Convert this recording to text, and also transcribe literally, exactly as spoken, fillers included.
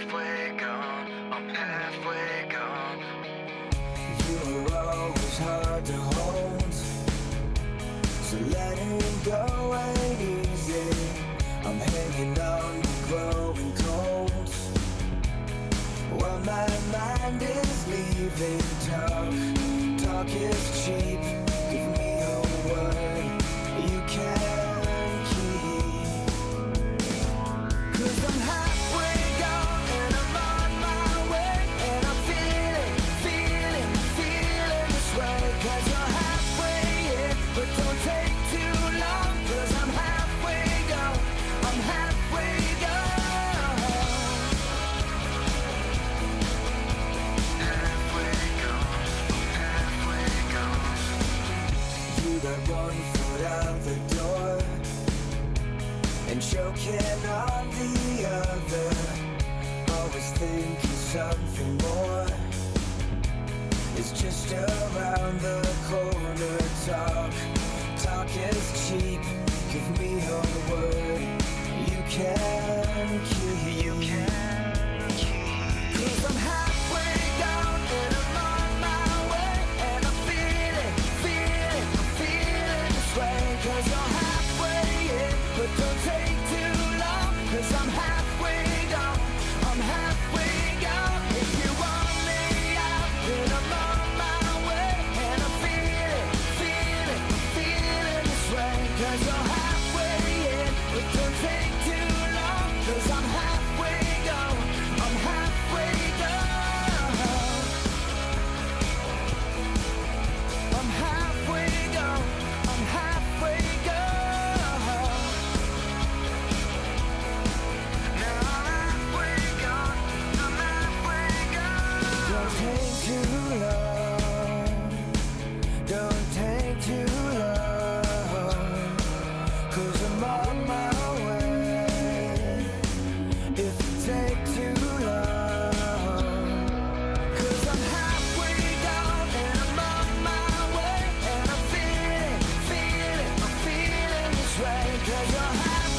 halfway gone, I'm halfway gone. You were always hard to hold, so letting go ain't easy. I'm hanging on, growing cold, while my mind is leaving town. Talk is cheap, give me a word you can't. Choking on the other, always thinking something more is just around the corner. Talk, talk is cheap. Give me a word you can keep. You can keep. 'Cause I'm halfway down and I'm on my way, and I'm feeling, feeling, feeling this way. 'Cause you're halfway in, but don't take. 'Cause I'm halfway gone, I'm halfway gone. If you want me out, then I'm on my way, and I'm feeling, feeling, feeling this way. 'Cause I'm halfway in, but don't take too long. 'Cause I'm halfway gone, I'm halfway gone. I'm halfway gone, I'm halfway gone. Cause you're happy.